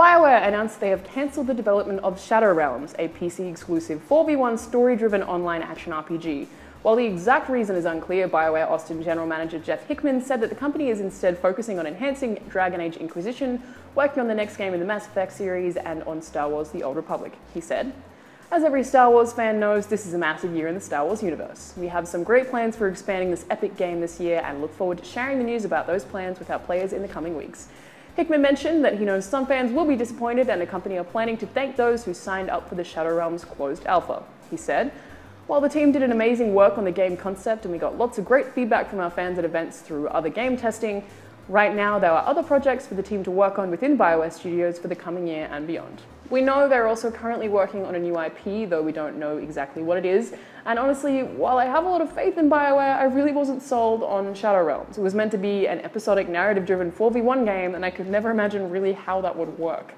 BioWare announced they have cancelled the development of Shadow Realms, a PC-exclusive 4v1 story-driven online action RPG. While the exact reason is unclear, BioWare Austin General Manager Jeff Hickman said that the company is instead focusing on enhancing Dragon Age: Inquisition, working on the next game in the Mass Effect series, and on Star Wars: The Old Republic, he said. As every Star Wars fan knows, this is a massive year in the Star Wars universe. We have some great plans for expanding this epic game this year and look forward to sharing the news about those plans with our players in the coming weeks. Hickman mentioned that he knows some fans will be disappointed and the company are planning to thank those who signed up for the Shadow Realms closed alpha. He said, "While the team did an amazing work on the game concept and we got lots of great feedback from our fans at events through other game testing, right now there are other projects for the team to work on within BioWare Studios for the coming year and beyond. We know they're also currently working on a new IP, though we don't know exactly what it is, and honestly, while I have a lot of faith in BioWare, I really wasn't sold on Shadow Realms. It was meant to be an episodic narrative-driven 4v1 game, and I could never imagine really how that would work."